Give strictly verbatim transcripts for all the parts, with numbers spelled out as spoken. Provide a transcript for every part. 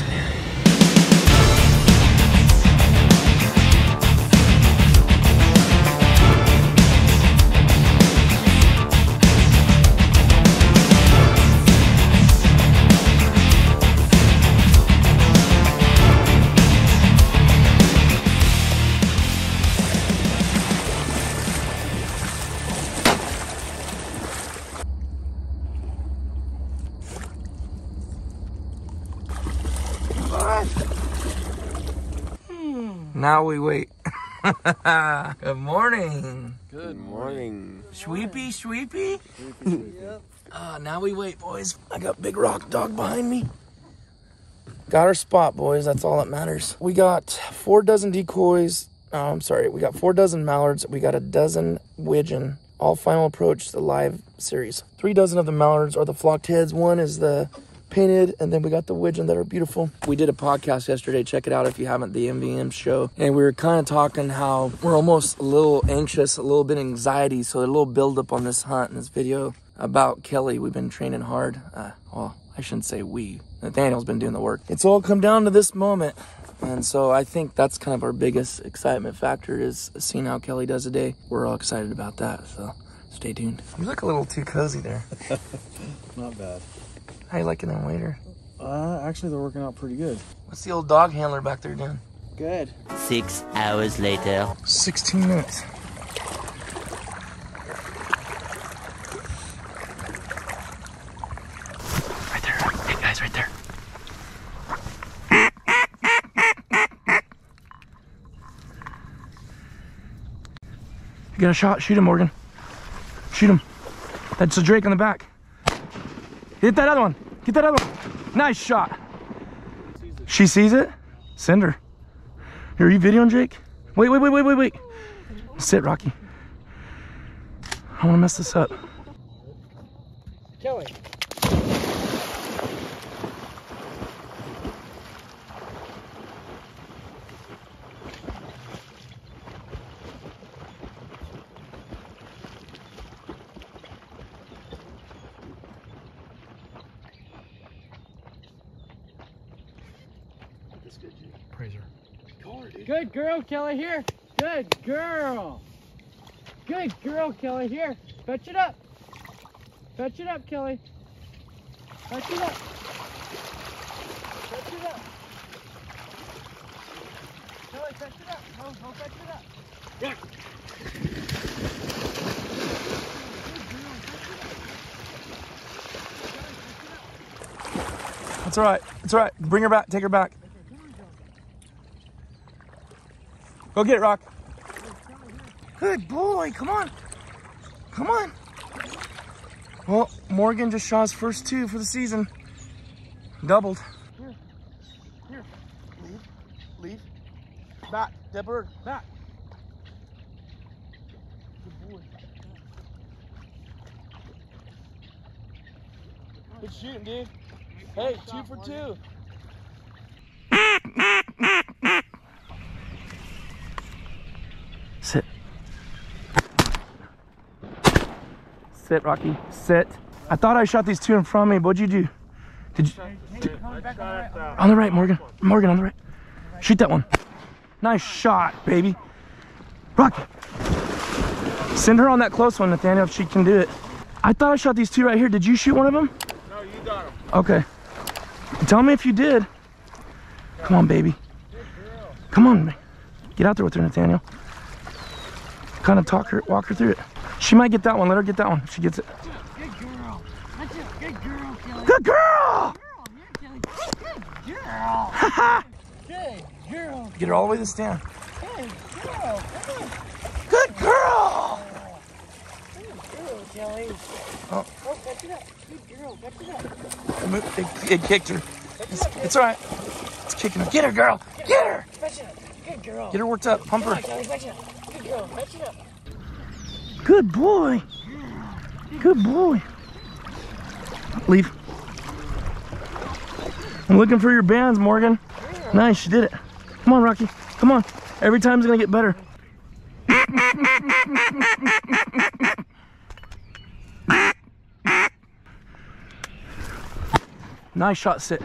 person there. Now we wait. Good morning. Good morning. Sweepy, sweepy? Yep. Uh, now we wait, boys. I got Big Rock Dog behind me. Got our spot, boys. That's all that matters. We got four dozen decoys. Oh, I'm sorry. We got four dozen mallards. We got a dozen widgeon. All final approach the live series. Three dozen of the mallards are the flocked heads. One is the painted, and then we got the widgeon that are beautiful. We did a podcast yesterday, check it out if you haven't, the M V M show, and we were kind of talking how we're almost a little anxious, a little bit of anxiety, so a little build up on this hunt and this video about Kelly. We've been training hard. Uh, well, I shouldn't say we. Nathaniel's been doing the work. It's all come down to this moment, and so I think that's kind of our biggest excitement factor is seeing how Kelly does today. We're all excited about that, so stay tuned. You look a little too cozy there. Not bad. How you liking them later? Uh, actually, they're working out pretty good. What's the old dog handler back there doing? Good. Six hours later. sixteen minutes. Right there. Hey, guys, right there. You got a shot? Shoot him, Morgan. Shoot him. That's a Drake on the back. Hit that other one. Get that other one. Nice shot. Sees she sees it? Send her. Here, are you videoing, Jake? Wait, wait, wait, wait, wait, wait. Sit, Rocky. I want to mess this up. Kelly. Good girl, Kelly, here. Good girl. Good girl, Kelly, here. Fetch it up. Fetch it up, Kelly. Fetch it up. Fetch it up. Kelly, fetch it up. No, no, fetch it up. Yeah. That's all right. That's all right. Bring her back. Take her back. Go get it, Rock. Good boy, come on. Come on. Well, Morgan just shot his first two for the season. Doubled. Here, here. Leave, leave. Back, that bird, back. Good boy. Good shooting, dude. Hey, two for two. Sit. Sit, Rocky. Sit. I thought I shot these two in front of me, but what'd you do? Did you? Did, on the right, Morgan. Morgan, on the right. Shoot that one. Nice shot, baby. Rocky. Send her on that close one, Nathaniel, if she can do it. I thought I shot these two right here. Did you shoot one of them? No, you got them. Okay. Tell me if you did. Come on, baby. Come on, man. Get out there with her, Nathaniel. Kind of talk her, walk her through it. She might get that one. Let her get that one. She gets it. Good girl. That's a good girl, Kelly. Good girl. Good girl. Good girl. Get her all the way to the stand. Good girl. Good girl. Good girl, Kelly. Oh. Oh, catch it up. Good girl. Catch it up. It, it kicked her. It's, it up, it's all right. It's kicking her. Get her, girl. Get her. Get her. Good girl. Get her worked up. Pump her. Good girl. Fetch it up. Good boy. Good boy. Leave. I'm looking for your bands, Morgan. Nice, she did it. Come on, Rocky. Come on. Every time's gonna get better. Nice shot, sit.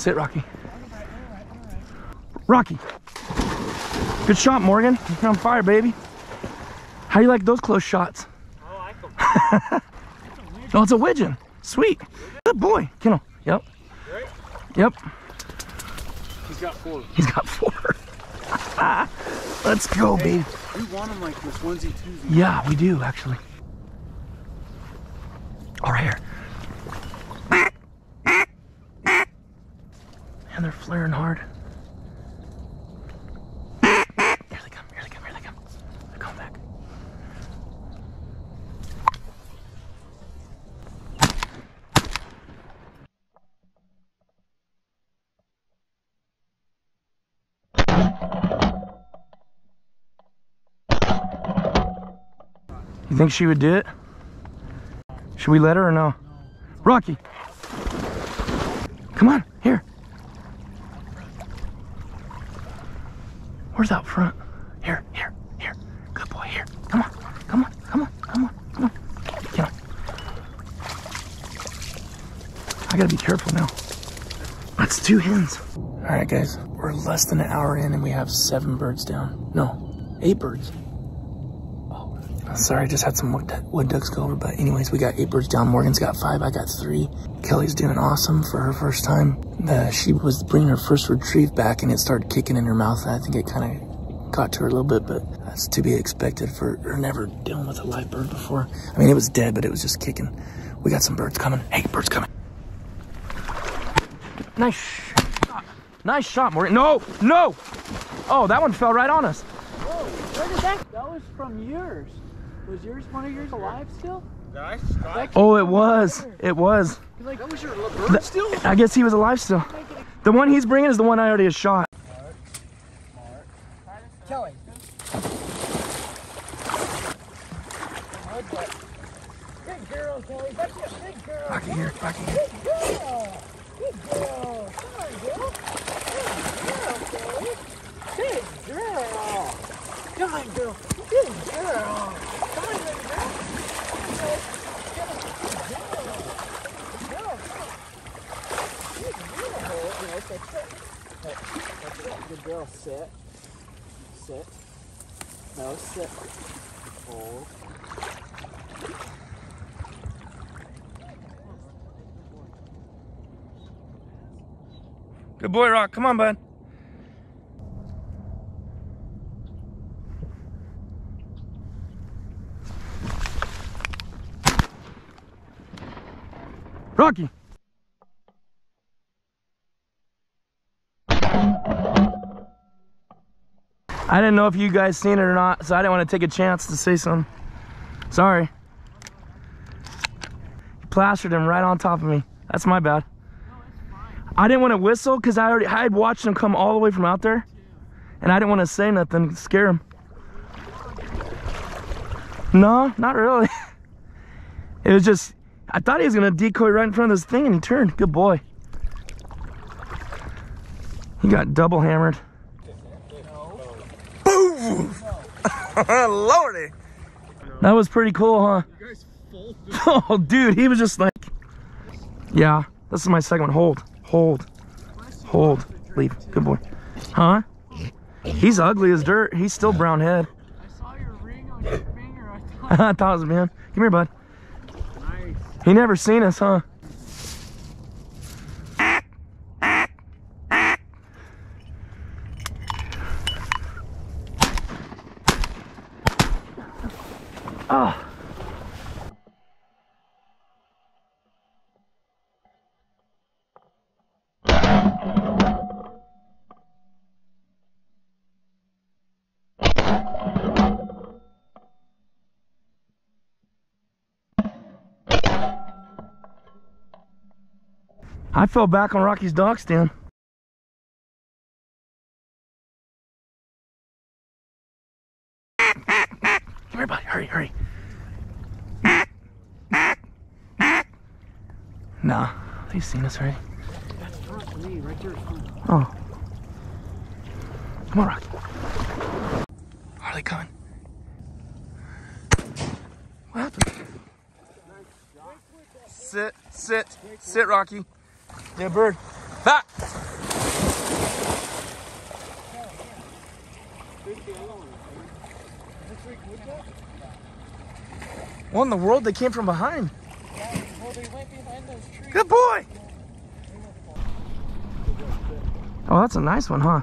Sit, Rocky. All right, all right, all right. Rocky. Good shot, Morgan. You're on fire, baby. How do you like those close shots? Oh, I like them. Oh, it's a widgeon. Sweet. Good boy. Come on. Yep. Right? Yep. He's got four. He's got four. Let's go, hey, baby. We want them like this onesie, twosie. Yeah, we do, actually. All right, here. And they're flaring hard. Here they come, here they come, here they come. They're coming back. You think she would do it? Should we let her or no? Rocky! Come on, here. Where's out front? Here, here, here. Good boy, here. Come on, come on, come on, come on, come on. Come on. I gotta be careful now. That's two hens. All right, guys, we're less than an hour in and we have seven birds down. No, eight birds. Sorry, I just had some wood ducks go over, but anyways, we got eight birds down. Morgan's got five, I got three. Kelly's doing awesome for her first time. The, she was bringing her first retrieve back and it started kicking in her mouth. And I think it kind of caught to her a little bit, but that's to be expected for her never dealing with a live bird before. I mean, it was dead, but it was just kicking. We got some birds coming. Hey, birds coming. Nice shot. Nice shot, Morgan. No, no. Oh, that one fell right on us. Whoa, where did that? That was from yours. Was yours one of yours alive still? Nice. Oh, it was. It was. Like, that was your bird the, still? I guess he was alive still. The one he's bringing is the one I already shot. Mark, Mark. Kelly. Good girl, Kelly. That's a big girl. Back in here. Back in here. Good girl. Good girl. Come on, girl. Good girl, Kelly. Good girl. Come on, girl. Good girl. Good girl, sit. Sit. No, sit. Hold. Good boy, Rock. Come on, bud. Rocky. I didn't know if you guys seen it or not, so I didn't want to take a chance to say something. Sorry. You plastered him right on top of me. That's my bad. No, it's fine. I didn't want to whistle because I already I had watched him come all the way from out there, and I didn't want to say nothing, scare him. No, not really. It was just, I thought he was going to decoy right in front of this thing, and he turned. Good boy. He got double hammered. Lordy, that was pretty cool, huh? You guys folded. Oh, dude, he was just like, yeah. This is my second one. Hold, hold, hold. Leave. Good boy, huh? He's ugly as dirt. He's still brown head. I saw your ring on your finger. I thought. I thought it was man. Come here, bud. Nice. He never seen us, huh? Ah. I fell back on Rocky's dog stand. Everybody, hurry, hurry. Nah, they've seen us already. That's drunk me, right there. Oh. Come on, Rocky. Are they coming? What happened? Sit, sit, sit, Rocky. Yeah, bird. that. Well, in the world, they came from behind. Yeah, well, they went behind those trees. Good boy. Oh, that's a nice one, huh?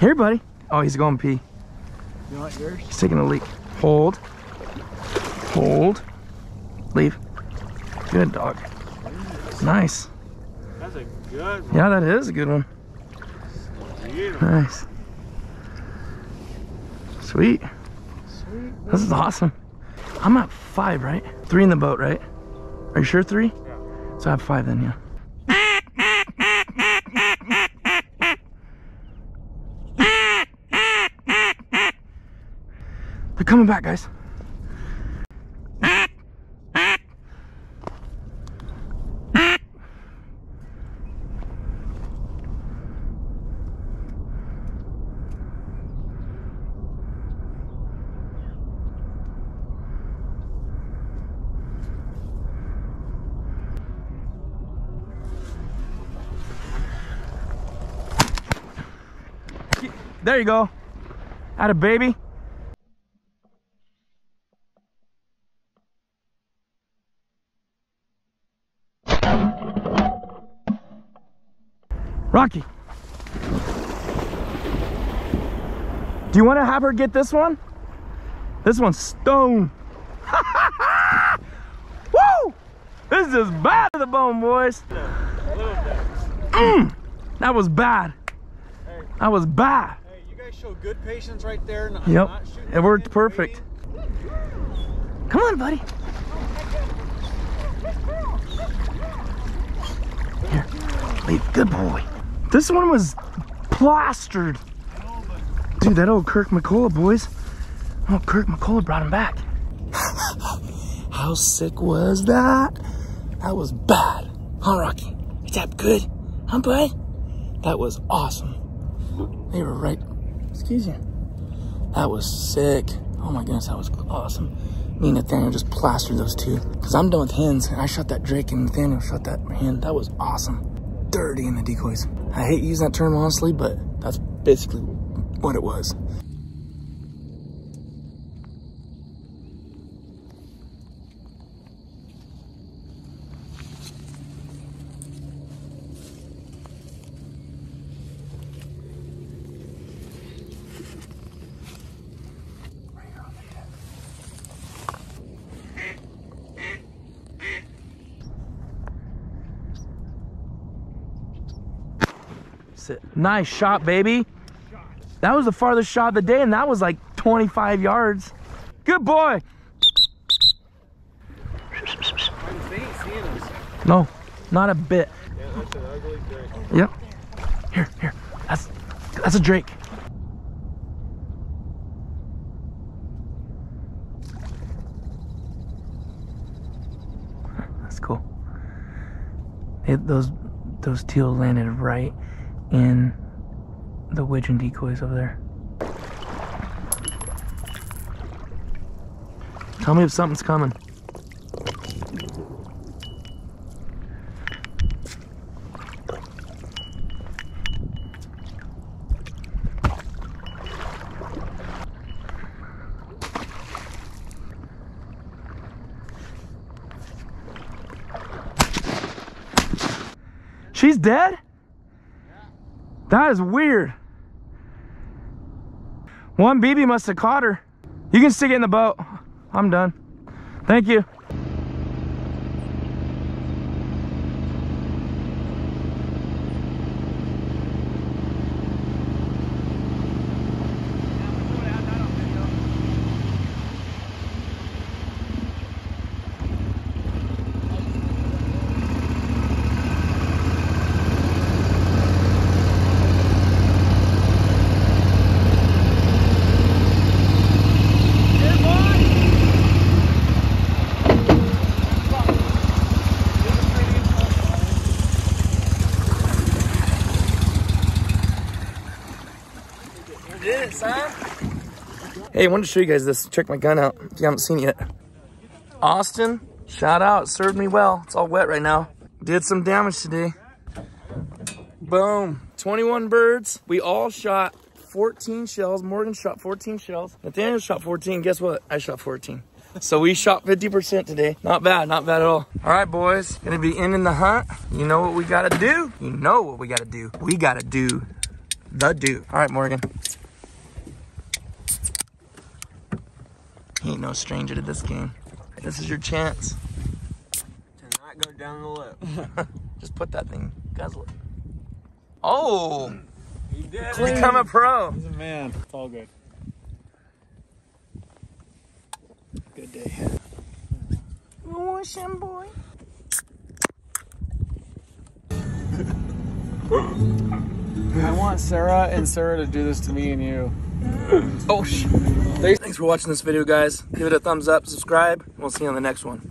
Here, buddy. Oh, he's going pee. You want yours? He's taking a leak. Hold. Hold. Leave. Good dog. Nice. That's a good one. Yeah, that is a good one. Beautiful. Nice. Sweet. Sweet. This is awesome. I'm at five, right? Three in the boat, right? Are you sure three? Yeah. So I have five then, yeah. They're coming back, guys. There you go. Atta baby. Rocky. Do you want to have her get this one? This one's stone. Woo! This is bad to the bone, boys. Mm, that was bad. That was bad. Show good patience right there. And yep, it worked perfect. Waiting. Come on, buddy. Here, leave. Good boy. This one was plastered. Dude, that old Kirk McCullough, boys. Oh, Kirk McCullough brought him back. How sick was that? That was bad. Huh, Rocky? Is that good? Huh, bud? That was awesome. They were right. Excuse you. That was sick. Oh my goodness, that was awesome. Me and Nathaniel just plastered those two. Cause I'm done with hens. I shot that drake and Nathaniel shot that hen. That was awesome. Dirty in the decoys. I hate using that term honestly, but that's basically what it was. It. Nice shot, baby. That was the farthest shot of the day, and that was like twenty-five yards. Good boy. No, not a bit. Yeah, that's an ugly drake. Yep. Here, here. That's that's a drake. That's cool. It, those those teal landed right in the widgeon decoys over there. Tell me if something's coming. She's dead? That is weird. One B B must have caught her. You can stick it in the boat. I'm done. Thank you. Hey, I wanted to show you guys this. Check my gun out if you haven't seen it yet. Austin, shout out, served me well. It's all wet right now. Did some damage today. Boom. twenty-one birds. We all shot fourteen shells. Morgan shot fourteen shells. Nathaniel shot fourteen. Guess what? I shot fourteen. So we shot fifty percent today. Not bad, not bad at all. All right, boys, gonna be ending the hunt. You know what we gotta do? You know what we gotta do. We gotta do the do. All right, Morgan. He ain't no stranger to this game. This is your chance. To not go down the lip. Just put that thing, guzzle it. Oh! He did it. Become a pro. He's a man. It's all good. Good day. Motion boy. I want Sarah and Sarah to do this to me and you. Oh, sh. Thanks for watching this video, guys. Give it a thumbs up, subscribe, and we'll see you on the next one.